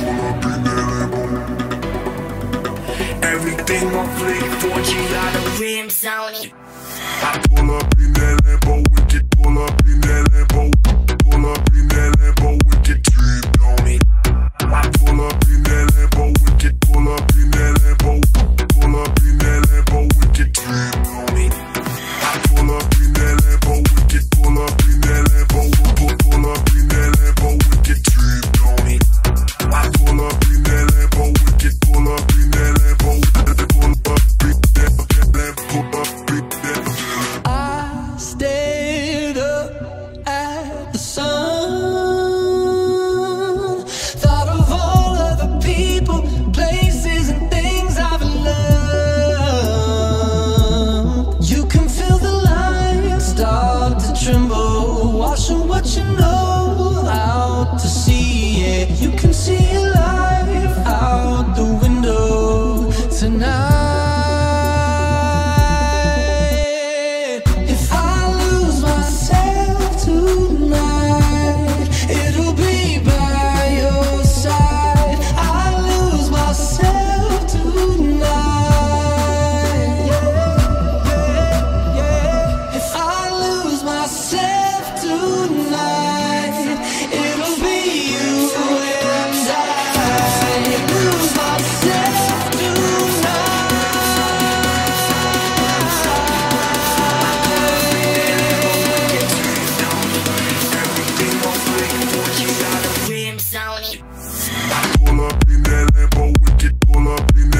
pull up in that Lambo. Everything on fleek, 4G out of rims on it. I pull up in that Lambo, we can pull up in that Lambo. Pull up in that Lambo, we can drip on it. I pull up in that Lambo, we can pull up in that Lambo. Pull up in that Lambo, we can drip on it. I pull up in that Lambo, we can pull up in that Lambo. Pull up in that Lambo, we can drip on it. I pull up in that Lambo, we can pull up in that Lambo. Pull up in that Lambo, pull up in that Lambo. I stayed up at the sun. I pull up in that Lambo, we can pull up in that.